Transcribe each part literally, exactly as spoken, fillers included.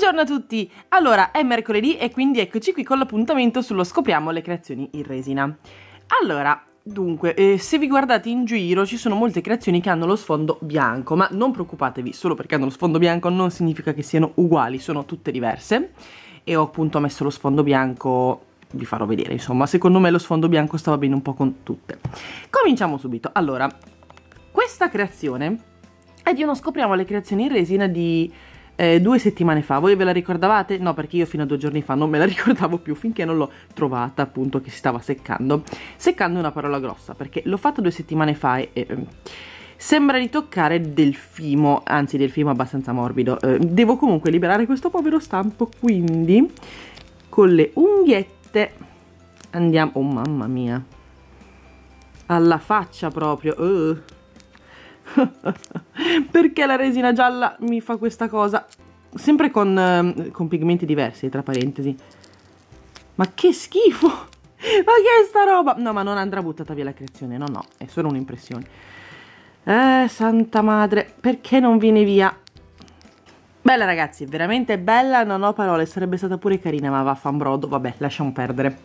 Buongiorno a tutti! Allora, è mercoledì e quindi eccoci qui con l'appuntamento sullo Scopriamo le creazioni in resina. Allora, dunque, eh, se vi guardate in giro ci sono molte creazioni che hanno lo sfondo bianco, ma non preoccupatevi, solo perché hanno lo sfondo bianco non significa che siano uguali, sono tutte diverse. E ho appunto messo lo sfondo bianco, vi farò vedere, insomma, secondo me lo sfondo bianco stava bene un po' con tutte. Cominciamo subito. Allora, questa creazione è di uno Scopriamo le creazioni in resina di... Eh, due settimane fa. Voi ve la ricordavate? No, perché io fino a due giorni fa non me la ricordavo più, finché non l'ho trovata, appunto, che si stava seccando. Seccando è una parola grossa, perché l'ho fatta due settimane fa e... Eh, sembra di toccare del fimo, anzi del fimo abbastanza morbido. Eh, devo comunque liberare questo povero stampo, quindi con le unghiette andiamo... Oh, mamma mia! Alla faccia proprio! Uh. Perché la resina gialla mi fa questa cosa sempre con, con pigmenti diversi, tra parentesi. Ma che schifo, ma che è sta roba? No, ma non andrà buttata via la creazione, no no, è solo un'impressione. Eh, santa madre, perché non viene via? Bella ragazzi, veramente bella, non ho parole, sarebbe stata pure carina, ma vaffanbrodo, vabbè, lasciamo perdere.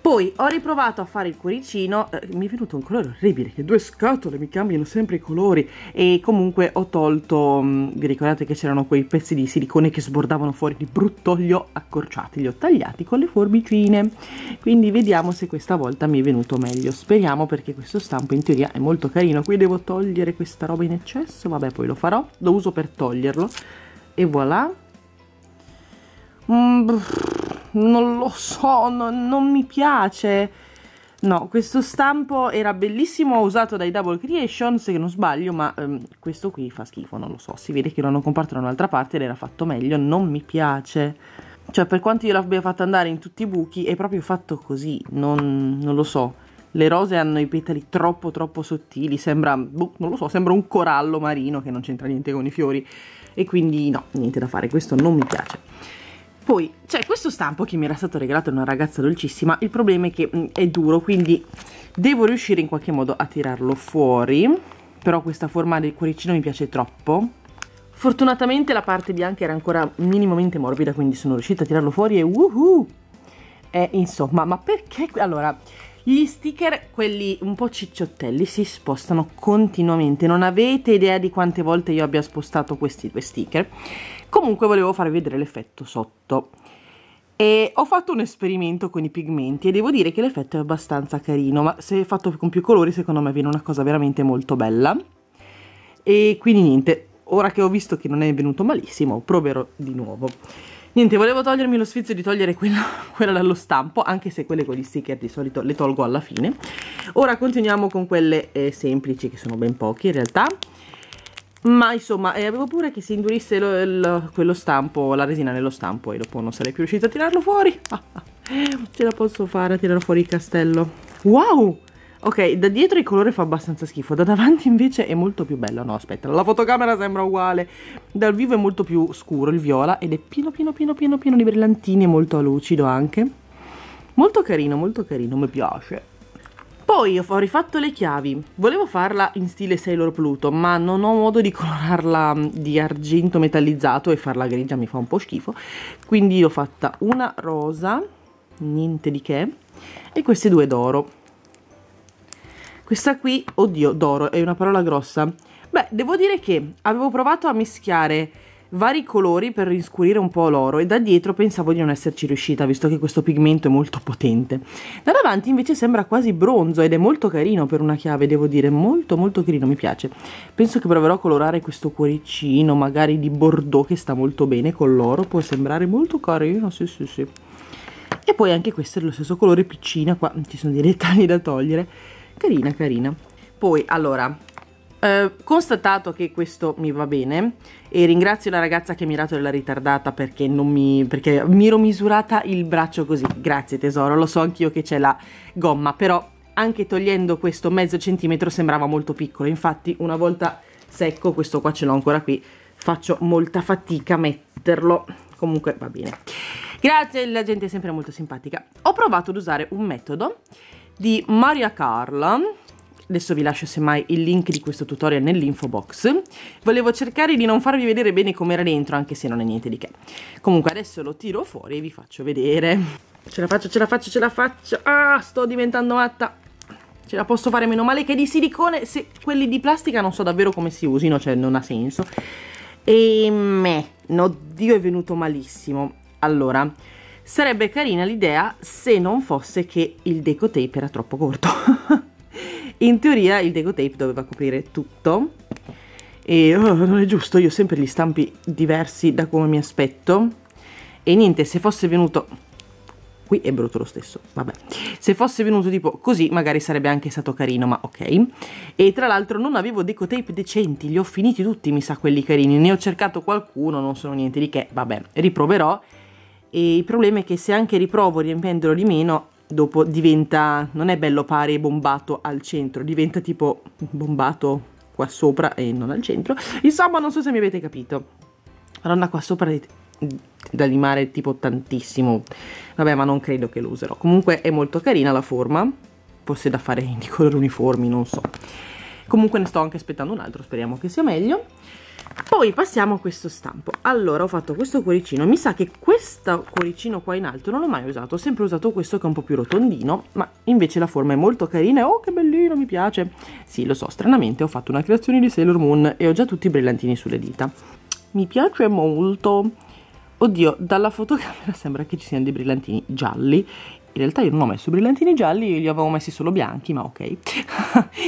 Poi ho riprovato a fare il cuoricino, eh, mi è venuto un colore orribile, che due scatole mi cambiano sempre i colori, e comunque ho tolto, mh, vi ricordate che c'erano quei pezzi di silicone che sbordavano fuori di brutto, li ho accorciati, li ho tagliati con le forbicine, quindi vediamo se questa volta mi è venuto meglio, speriamo, perché questo stampo in teoria è molto carino. Qui devo togliere questa roba in eccesso, vabbè, poi lo farò, lo uso per toglierlo, e voilà. Mm, non lo so, no, non mi piace. No, questo stampo era bellissimo, usato dai Double Creation, se non sbaglio, ma ehm, questo qui fa schifo, non lo so. Si vede che lo hanno comprato da un'altra parte ed era fatto meglio, non mi piace. Cioè, per quanto io l'abbia fatto andare in tutti i buchi, è proprio fatto così, non, non lo so. Le rose hanno i petali troppo troppo sottili, sembra, boh, non lo so, sembra un corallo marino che non c'entra niente con i fiori. E quindi no, niente da fare, questo non mi piace. Poi c'è questo stampo che mi era stato regalato da una ragazza dolcissima, il problema è che mh, è duro, quindi devo riuscire in qualche modo a tirarlo fuori, però questa forma del cuoricino mi piace troppo. Fortunatamente la parte bianca era ancora minimamente morbida, quindi sono riuscita a tirarlo fuori e woohoo! Eh, insomma, ma perché... Allora, gli sticker, quelli un po' cicciottelli, si spostano continuamente, non avete idea di quante volte io abbia spostato questi due sticker. Comunque volevo farvi vedere l'effetto sotto e ho fatto un esperimento con i pigmenti e devo dire che l'effetto è abbastanza carino, ma se è fatto con più colori secondo me viene una cosa veramente molto bella. E quindi niente, ora che ho visto che non è venuto malissimo proverò di nuovo. Niente, volevo togliermi lo sfizio di togliere quella, quella dallo stampo, anche se quelle con gli sticker di solito le tolgo alla fine. Ora continuiamo con quelle eh, semplici, che sono ben pochi in realtà. Ma insomma, eh, avevo paura che si indurisse lo, lo, quello stampo, la resina nello stampo, e dopo non sarei più riuscita a tirarlo fuori. Ah, ah, ce la posso fare a tirarlo fuori il castello. Wow! Ok, da dietro il colore fa abbastanza schifo, da davanti invece è molto più bello. No, aspetta, la fotocamera sembra uguale. Dal vivo è molto più scuro il viola ed è pieno pieno pieno pieno pieno di brillantini, e molto lucido anche. Molto carino, molto carino, mi piace. Poi ho rifatto le chiavi, volevo farla in stile Sailor Pluto, ma non ho modo di colorarla di argento metallizzato e farla grigia mi fa un po' schifo, quindi ho fatta una rosa, niente di che, e queste due d'oro. Questa qui, oddio, d'oro, è una parola grossa. Beh, devo dire che avevo provato a mischiare vari colori per riscurire un po' l'oro, e da dietro pensavo di non esserci riuscita, visto che questo pigmento è molto potente. Da davanti invece sembra quasi bronzo ed è molto carino per una chiave, devo dire, molto molto carino, mi piace. Penso che proverò a colorare questo cuoricino magari di bordeaux, che sta molto bene con l'oro, può sembrare molto carino, sì sì sì. E poi anche questo è lo stesso colore, piccina, qua ci sono dei dettagli da togliere, carina carina. Poi allora... Uh, constatato che questo mi va bene, e ringrazio la ragazza che mi ha dato della ritardata, perché non mi perché mi ero misurata il braccio così, grazie tesoro, lo so anch'io che c'è la gomma, però anche togliendo questo mezzo centimetro sembrava molto piccolo, infatti una volta secco, questo qua ce l'ho ancora qui, faccio molta fatica a metterlo, comunque va bene, grazie, la gente è sempre molto simpatica. Ho provato ad usare un metodo di Maria Carla adesso vi lascio semmai il link di questo tutorial nell'info box. Volevo cercare di non farvi vedere bene com'era dentro, anche se non è niente di che. Comunque adesso lo tiro fuori e vi faccio vedere. Ce la faccio, ce la faccio, ce la faccio. Ah, sto diventando matta. Ce la posso fare, meno male che di silicone. Se quelli di plastica non so davvero come si usino, cioè non ha senso. E me, oddio, è venuto malissimo. Allora, sarebbe carina l'idea se non fosse che il deco tape era troppo corto. In teoria il deco tape doveva coprire tutto. E oh, non è giusto, io sempre li stampi diversi da come mi aspetto. E niente, se fosse venuto... qui è brutto lo stesso, vabbè. Se fosse venuto tipo così magari sarebbe anche stato carino, ma ok. E tra l'altro non avevo deco tape decenti, li ho finiti tutti mi sa quelli carini, ne ho cercato qualcuno, non sono niente di che, vabbè, riproverò. E il problema è che se anche riprovo riempiendolo di meno, dopo diventa, non è bello pari e bombato al centro, diventa tipo bombato qua sopra e non al centro. Insomma, non so se mi avete capito. Madonna, qua sopra da limare tipo tantissimo, vabbè, ma non credo che lo userò. Comunque è molto carina la forma, forse da fare di colori uniformi, non so. Comunque ne sto anche aspettando un altro, speriamo che sia meglio. Poi passiamo a questo stampo. Allora, ho fatto questo cuoricino, mi sa che questo cuoricino qua in alto non l'ho mai usato, ho sempre usato questo che è un po' più rotondino, ma invece la forma è molto carina. Oh, che bellino, mi piace. Sì, lo so, stranamente ho fatto una creazione di Sailor Moon e ho già tutti i brillantini sulle dita, mi piace molto. Oddio, dalla fotocamera sembra che ci siano dei brillantini gialli. In realtà io non ho messo brillantini gialli, io li avevo messi solo bianchi, ma ok.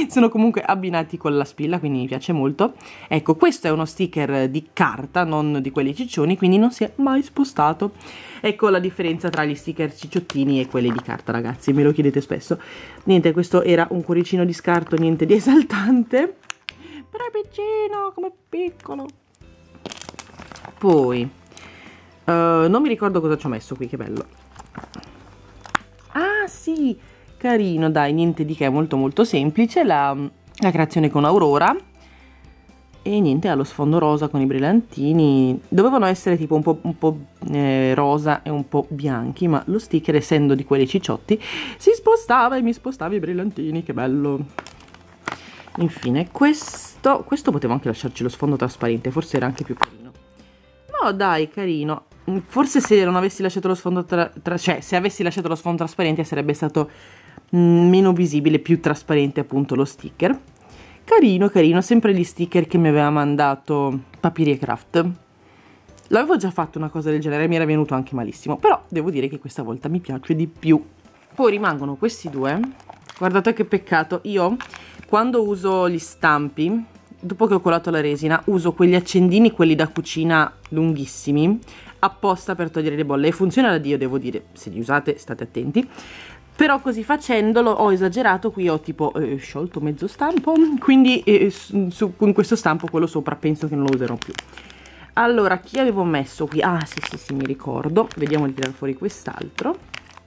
Sono comunque abbinati con la spilla, quindi mi piace molto. Ecco, questo è uno sticker di carta, non di quelli ciccioni, quindi non si è mai spostato. Ecco la differenza tra gli sticker cicciottini e quelli di carta, ragazzi, me lo chiedete spesso. Niente, questo era un cuoricino di scarto, niente di esaltante. Però è piccino, come piccolo. Poi... Uh, non mi ricordo cosa ci ho messo qui, che bello. Ah sì, carino, dai, niente di che, molto molto semplice la, la creazione con Aurora. E niente, ha lo sfondo rosa con i brillantini. Dovevano essere tipo un po', un po' eh, rosa e un po' bianchi, ma lo sticker, essendo di quelli cicciotti, si spostava e mi spostava i brillantini, che bello. Infine questo, questo potevo anche lasciarci lo sfondo trasparente, forse era anche più carino. No dai, carino. Forse se non avessi lasciato lo sfondo tra, tra, cioè se avessi lasciato lo sfondo trasparente sarebbe stato meno visibile, più trasparente appunto lo sticker. Carino, carino, sempre gli sticker che mi aveva mandato Papiri e Craft. L'avevo già fatto una cosa del genere, mi era venuto anche malissimo, però devo dire che questa volta mi piace di più. Poi rimangono questi due. Guardate che peccato, io quando uso gli stampi, dopo che ho colato la resina, uso quegli accendini, quelli da cucina lunghissimi, apposta per togliere le bolle, e funziona da Dio, devo dire, se li usate state attenti. Però così facendolo ho esagerato, qui ho tipo eh, sciolto mezzo stampo, quindi eh, su, su, in questo stampo, quello sopra, penso che non lo userò più. Allora, chi avevo messo qui? Ah sì sì sì, mi ricordo, vediamo di tirare fuori quest'altro.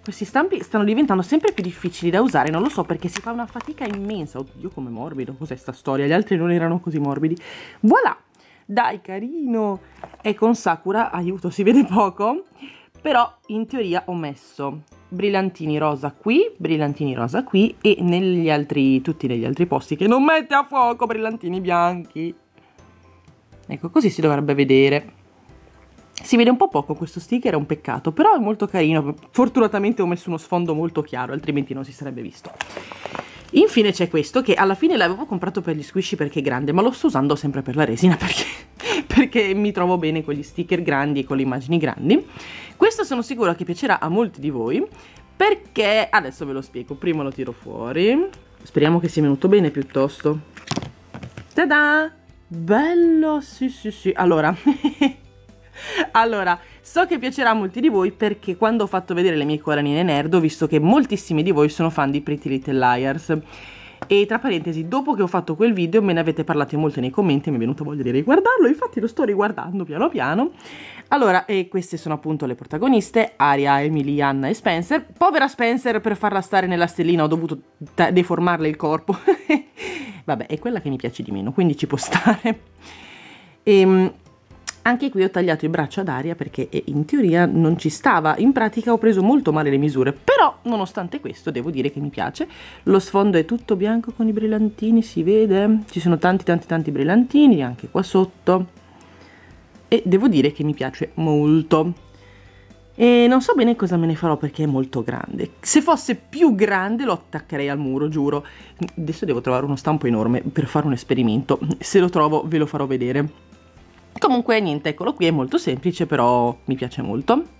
Questi stampi stanno diventando sempre più difficili da usare, non lo so perché, si fa una fatica immensa. Oddio, com'è morbido, cos'è sta storia? Gli altri non erano così morbidi. Voilà, dai, carino. È con Sakura, aiuto, si vede poco, però in teoria ho messo brillantini rosa qui, brillantini rosa qui e negli altri, tutti negli altri posti che non mette a fuoco, brillantini bianchi. Ecco, così si dovrebbe vedere. Si vede un po' poco questo sticker, è un peccato, però è molto carino. Fortunatamente ho messo uno sfondo molto chiaro, altrimenti non si sarebbe visto. Infine c'è questo, che alla fine l'avevo comprato per gli squishy perché è grande, ma lo sto usando sempre per la resina perché, perché mi trovo bene con gli sticker grandi e con le immagini grandi. Questo sono sicura che piacerà a molti di voi, perché adesso ve lo spiego. Prima lo tiro fuori, speriamo che sia venuto bene piuttosto. Ta-da! Bello, sì sì sì, allora... Allora, so che piacerà a molti di voi perché quando ho fatto vedere le mie coranine nerd ho visto che moltissimi di voi sono fan di Pretty Little Liars. E tra parentesi, dopo che ho fatto quel video me ne avete parlato molto nei commenti e mi è venuta voglia di riguardarlo, infatti lo sto riguardando piano piano. Allora, e queste sono appunto le protagoniste, Aria, Emily, Anna e Spencer. Povera Spencer, per farla stare nella stellina ho dovuto deformarle il corpo. Vabbè, è quella che mi piace di meno, quindi ci può stare. Ehm... Anche qui ho tagliato il braccio ad Aria perché in teoria non ci stava, in pratica ho preso molto male le misure, però nonostante questo devo dire che mi piace. Lo sfondo è tutto bianco con i brillantini, si vede, ci sono tanti tanti tanti brillantini anche qua sotto e devo dire che mi piace molto. E non so bene cosa me ne farò perché è molto grande, se fosse più grande lo attaccherei al muro, giuro. Adesso devo trovare uno stampo enorme per fare un esperimento, se lo trovo ve lo farò vedere. Comunque niente, eccolo qui, è molto semplice però mi piace molto.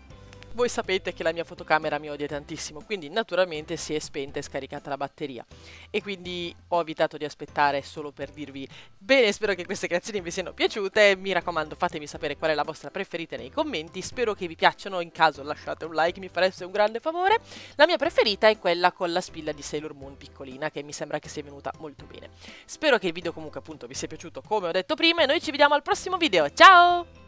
Voi sapete che la mia fotocamera mi odia tantissimo, quindi naturalmente si è spenta e scaricata la batteria. E quindi ho evitato di aspettare solo per dirvi bene, spero che queste creazioni vi siano piaciute, mi raccomando fatemi sapere qual è la vostra preferita nei commenti, spero che vi piacciono, in caso lasciate un like, mi fareste un grande favore. La mia preferita è quella con la spilla di Sailor Moon piccolina, che mi sembra che sia venuta molto bene. Spero che il video comunque appunto vi sia piaciuto come ho detto prima e noi ci vediamo al prossimo video, ciao!